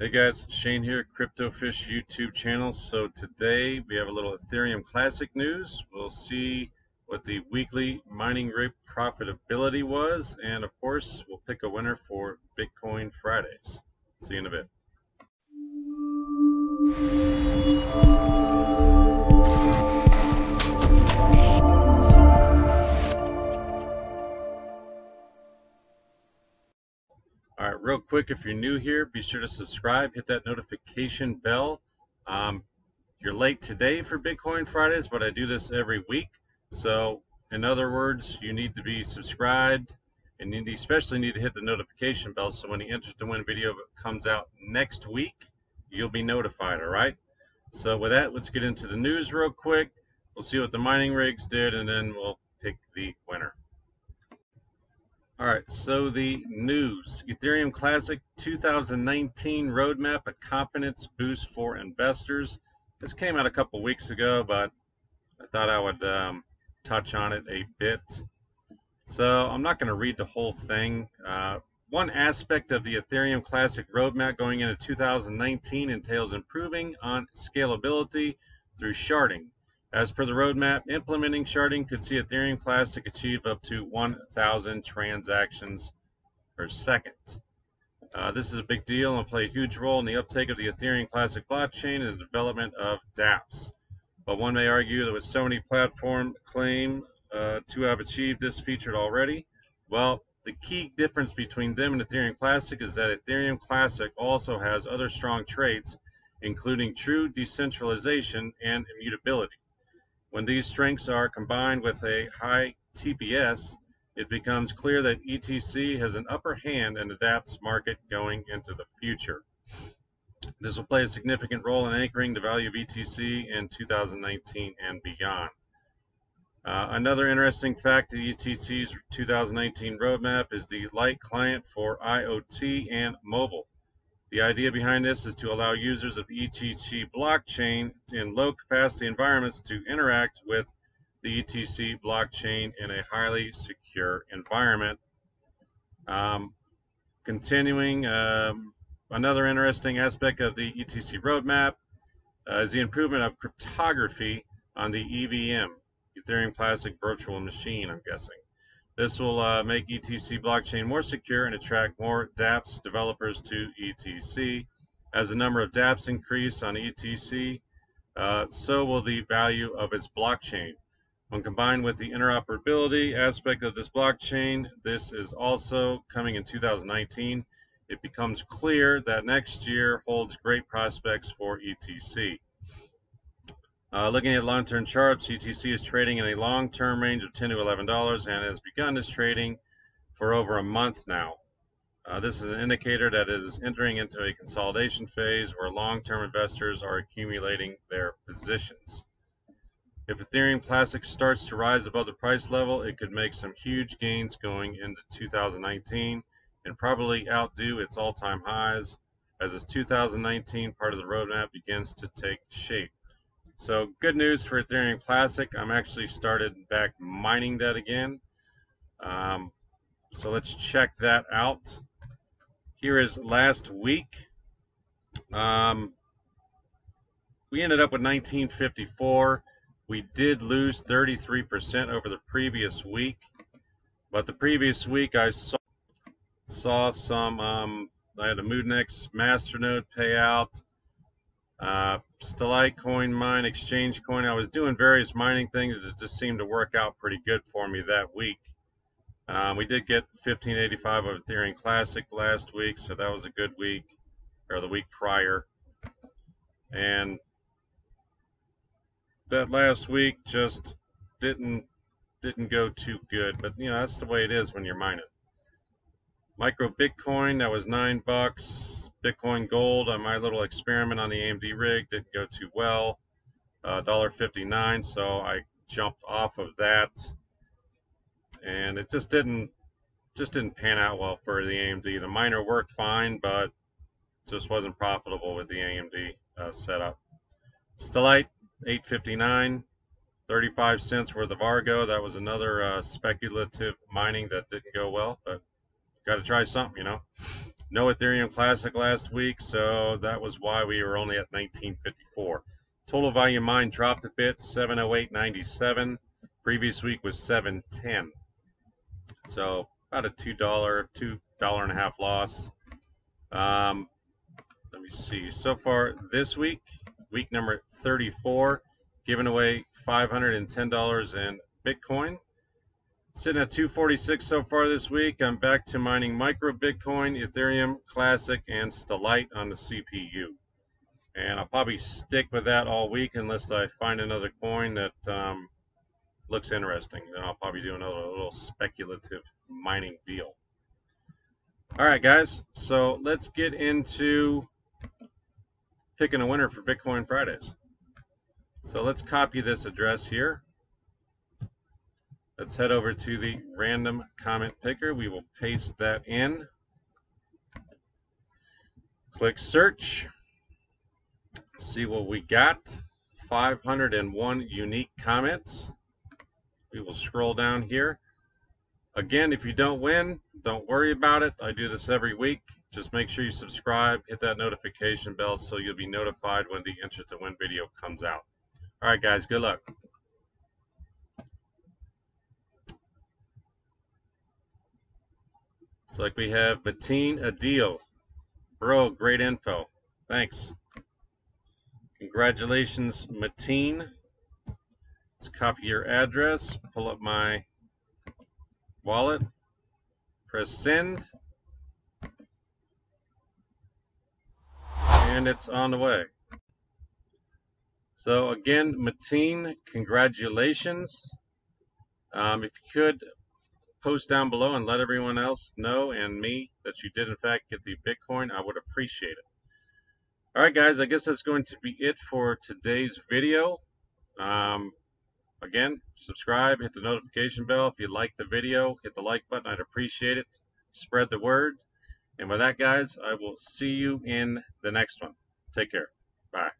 Hey guys, Shane here, CryptoFish YouTube channel. So today we have a little Ethereum Classic news. We'll see what the weekly mining rate profitability was, and of course we'll pick a winner for Bitcoin Fridays. See you in a bit. All right, real quick, if you're new here, be sure to subscribe, hit that notification bell. You're late today for Bitcoin Fridays, but I do this every week. So in other words, you need to be subscribed, and you especially need to hit the notification bell so when the Interest to Win video comes out next week, you'll be notified, all right? So with that, let's get into the news real quick. We'll see what the mining rigs did, and then we'll pick the winner. All right, so the news. Ethereum Classic 2019 Roadmap, a confidence boost for investors. This came out a couple weeks ago, but I thought I would touch on it a bit. So I'm not going to read the whole thing. One aspect of the Ethereum Classic Roadmap going into 2019 entails improving on scalability through sharding. As per the roadmap, implementing sharding could see Ethereum Classic achieve up to 1,000 transactions per second. This is a big deal and will play a huge role in the uptake of the Ethereum Classic blockchain and the development of dApps. But one may argue that with so many platforms claim to have achieved this feature already. Well, the key difference between them and Ethereum Classic is that Ethereum Classic also has other strong traits, including true decentralization and immutability. When these strengths are combined with a high TPS, it becomes clear that ETC has an upper hand in the dApps market going into the future. This will play a significant role in anchoring the value of ETC in 2019 and beyond. Another interesting fact of ETC's 2019 roadmap is the light client for IoT and mobile. The idea behind this is to allow users of the ETC blockchain in low-capacity environments to interact with the ETC blockchain in a highly secure environment. Continuing, another interesting aspect of the ETC roadmap is the improvement of cryptography on the EVM, Ethereum Classic Virtual Machine, I'm guessing. This will make ETC blockchain more secure and attract more dApps developers to ETC. As the number of dApps increase on ETC, so will the value of its blockchain. When combined with the interoperability aspect of this blockchain, this is also coming in 2019. It becomes clear that next year holds great prospects for ETC. Looking at long-term charts, ETC is trading in a long-term range of $10 to $11 and has begun this trading for over a month now. This is an indicator that it is entering into a consolidation phase where long-term investors are accumulating their positions. If Ethereum Classic starts to rise above the price level, it could make some huge gains going into 2019 and probably outdo its all-time highs as this 2019 part of the roadmap begins to take shape. So good news for Ethereum Classic. I'm actually started back mining that again. So let's check that out. Here is last week. We ended up with 1954. We did lose 33% over the previous week, but the previous week I saw some, I had a Moodnex Masternode payout. Stellite coin mine, exchange coin. I was doing various mining things. It just seemed to work out pretty good for me that week. We did get 1585 of Ethereum Classic last week, so that was a good week, or the week prior. And that last week just didn't go too good, but you know, that's the way it is when you're mining. MicroBitcoin, that was $9. Bitcoin Gold, on my little experiment on the AMD rig, didn't go too well, $1.59, so I jumped off of that, and it just didn't pan out well for the AMD. The miner worked fine, but just wasn't profitable with the AMD setup. Stellite, $8.59, 35 cents worth of Argo. That was another speculative mining that didn't go well, but got to try something, you know. No Ethereum Classic last week, so that was why we were only at 1954. Total value mined dropped a bit, 708.97. Previous week was 710. So about a $2.5 loss. Let me see. So far this week, week number 34, giving away $510 in Bitcoin. Sitting at 246 so far this week. I'm back to mining MicroBitcoin, Ethereum Classic, and Stellite on the CPU. And I'll probably stick with that all week unless I find another coin that looks interesting. Then I'll probably do another little speculative mining deal. All right, guys, so let's get into picking a winner for Bitcoin Fridays. So let's copy this address here. Let's head over to the random comment picker. We will paste that in. Click search. See what we got. 501 unique comments. We will scroll down here. Again, if you don't win, don't worry about it. I do this every week. Just make sure you subscribe, hit that notification bell so you'll be notified when the Enter to Win video comes out. All right, guys, good luck. Looks like we have Mateen Adil. Bro, great info. Thanks. Congratulations, Mateen. Let's copy your address, pull up my wallet, press send, and it's on the way. So again, Mateen, congratulations. If you could post down below and let everyone else know and me that you did in fact get the Bitcoin, I would appreciate it. All right, guys, I guess that's going to be it for today's video. Again, subscribe, hit the notification bell. If you like the video, hit the like button. I'd appreciate it. Spread the word. And with that, guys, I will see you in the next one. Take care. Bye.